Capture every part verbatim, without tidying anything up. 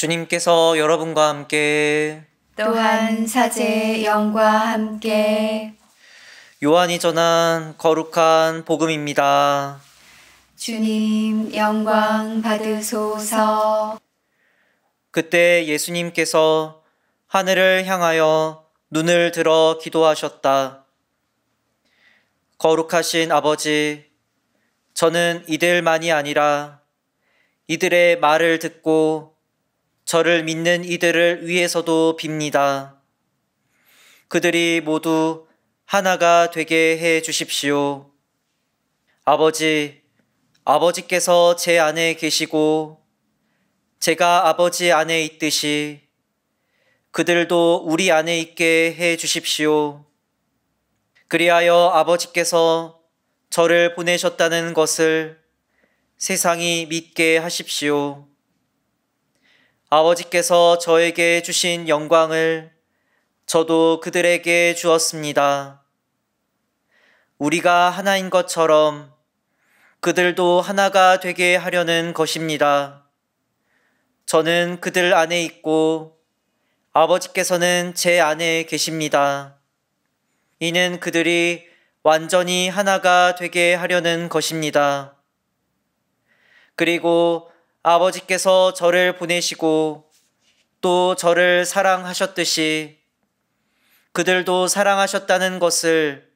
주님께서 여러분과 함께 또한 사제의 영과 함께 요한이 전한 거룩한 복음입니다. 주님 영광 받으소서. 그때 예수님께서 하늘을 향하여 눈을 들어 기도하셨다. 거룩하신 아버지, 저는 이들만이 아니라 이들의 말을 듣고 저를 믿는 이들을 위해서도 빕니다. 그들이 모두 하나가 되게 해 주십시오. 아버지, 아버지께서 제 안에 계시고 제가 아버지 안에 있듯이 그들도 우리 안에 있게 해 주십시오. 그리하여 아버지께서 저를 보내셨다는 것을 세상이 믿게 하십시오. 아버지께서 저에게 주신 영광을 저도 그들에게 주었습니다. 우리가 하나인 것처럼 그들도 하나가 되게 하려는 것입니다. 저는 그들 안에 있고 아버지께서는 제 안에 계십니다. 이는 그들이 완전히 하나가 되게 하려는 것입니다. 그리고 아버지께서 저를 보내시고 또 저를 사랑하셨듯이 그들도 사랑하셨다는 것을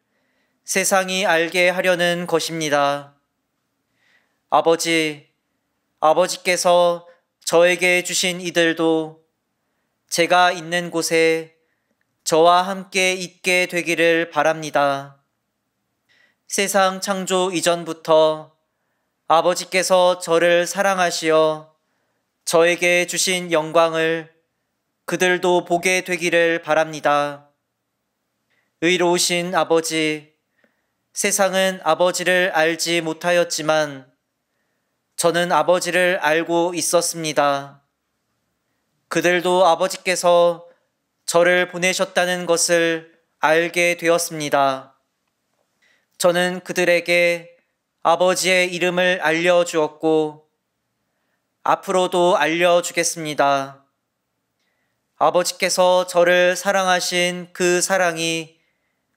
세상이 알게 하려는 것입니다. 아버지, 아버지께서 저에게 주신 이들도 제가 있는 곳에 저와 함께 있게 되기를 바랍니다. 세상 창조 이전부터 아버지께서 저를 사랑하시어 저에게 주신 영광을 그들도 보게 되기를 바랍니다. 의로우신 아버지, 세상은 아버지를 알지 못하였지만 저는 아버지를 알고 있었습니다. 그들도 아버지께서 저를 보내셨다는 것을 알게 되었습니다. 저는 그들에게 아버지의 이름을 알려주었고 앞으로도 알려주겠습니다. 아버지께서 저를 사랑하신 그 사랑이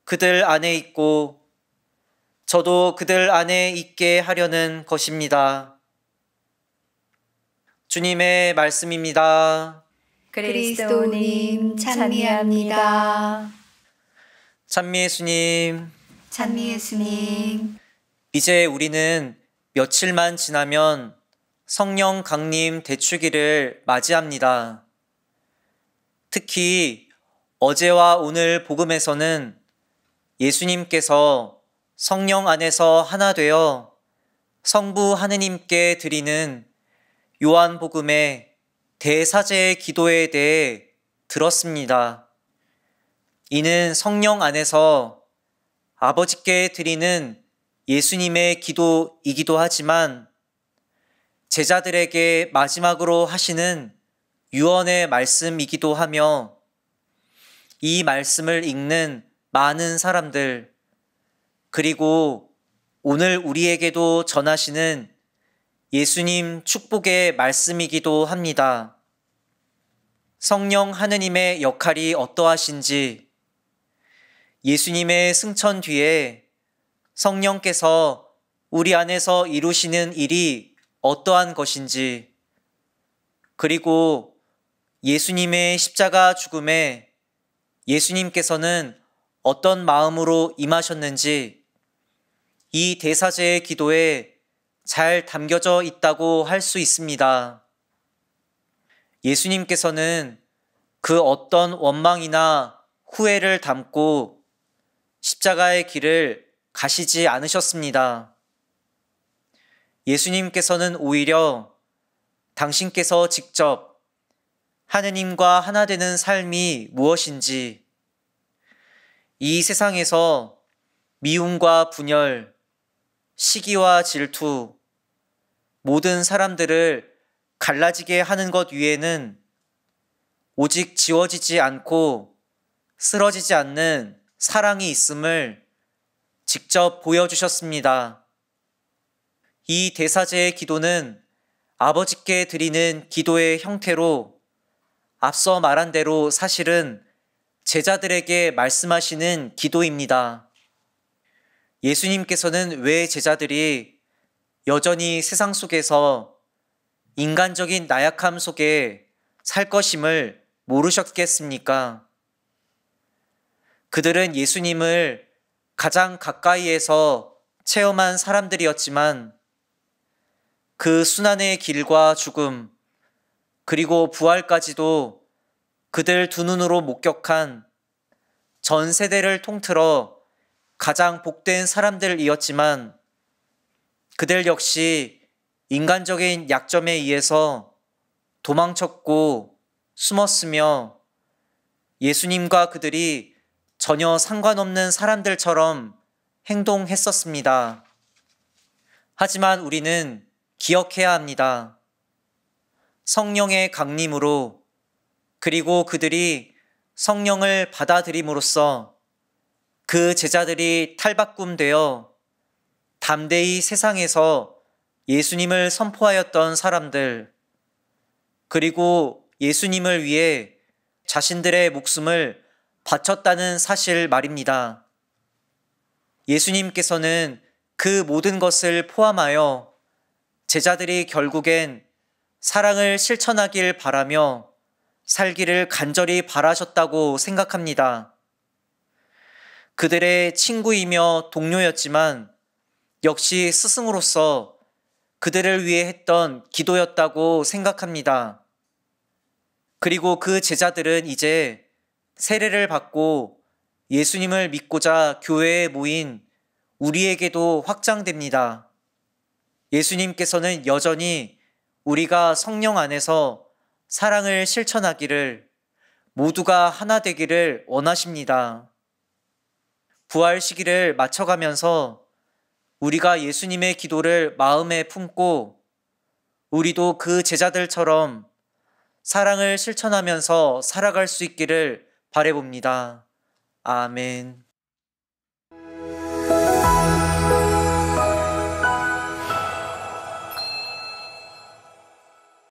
그들 안에 있고 저도 그들 안에 있게 하려는 것입니다. 주님의 말씀입니다. 그리스도님 찬미합니다. 찬미 예수님, 찬미 예수님. 이제 우리는 며칠만 지나면 성령 강림 대축일을 맞이합니다. 특히 어제와 오늘 복음에서는 예수님께서 성령 안에서 하나 되어 성부 하느님께 드리는 요한복음의 대사제의 기도에 대해 들었습니다. 이는 성령 안에서 아버지께 드리는 예수님의 기도이기도 하지만 제자들에게 마지막으로 하시는 유언의 말씀이기도 하며 이 말씀을 읽는 많은 사람들 그리고 오늘 우리에게도 전하시는 예수님 축복의 말씀이기도 합니다. 성령 하느님의 역할이 어떠하신지 예수님의 승천 뒤에 성령께서 우리 안에서 이루시는 일이 어떠한 것인지 그리고 예수님의 십자가 죽음에 예수님께서는 어떤 마음으로 임하셨는지 이 대사제의 기도에 잘 담겨져 있다고 할 수 있습니다. 예수님께서는 그 어떤 원망이나 후회를 담고 십자가의 길을 가시지 않으셨습니다. 예수님께서는 오히려 당신께서 직접 하느님과 하나 되는 삶이 무엇인지 이 세상에서 미움과 분열, 시기와 질투, 모든 사람들을 갈라지게 하는 것 위에는 오직 지워지지 않고 쓰러지지 않는 사랑이 있음을 직접 보여주셨습니다. 이 대사제의 기도는 아버지께 드리는 기도의 형태로 앞서 말한 대로 사실은 제자들에게 말씀하시는 기도입니다. 예수님께서는 왜 제자들이 여전히 세상 속에서 인간적인 나약함 속에 살 것임을 모르셨겠습니까? 그들은 예수님을 가장 가까이에서 체험한 사람들이었지만 그 순환의 길과 죽음 그리고 부활까지도 그들 두 눈으로 목격한 전 세대를 통틀어 가장 복된 사람들이었지만 그들 역시 인간적인 약점에 의해서 도망쳤고 숨었으며 예수님과 그들이 전혀 상관없는 사람들처럼 행동했었습니다. 하지만 우리는 기억해야 합니다. 성령의 강림으로 그리고 그들이 성령을 받아들임으로써 그 제자들이 탈바꿈되어 담대히 세상에서 예수님을 선포하였던 사람들 그리고 예수님을 위해 자신들의 목숨을 바쳤다는 사실 말입니다. 예수님께서는 그 모든 것을 포함하여 제자들이 결국엔 사랑을 실천하길 바라며 살기를 간절히 바라셨다고 생각합니다. 그들의 친구이며 동료였지만 역시 스승으로서 그들을 위해 했던 기도였다고 생각합니다. 그리고 그 제자들은 이제 세례를 받고 예수님을 믿고자 교회에 모인 우리에게도 확장됩니다. 예수님께서는 여전히 우리가 성령 안에서 사랑을 실천하기를, 모두가 하나 되기를 원하십니다. 부활 시기를 맞춰가면서 우리가 예수님의 기도를 마음에 품고 우리도 그 제자들처럼 사랑을 실천하면서 살아갈 수 있기를 바라봅니다. 아멘.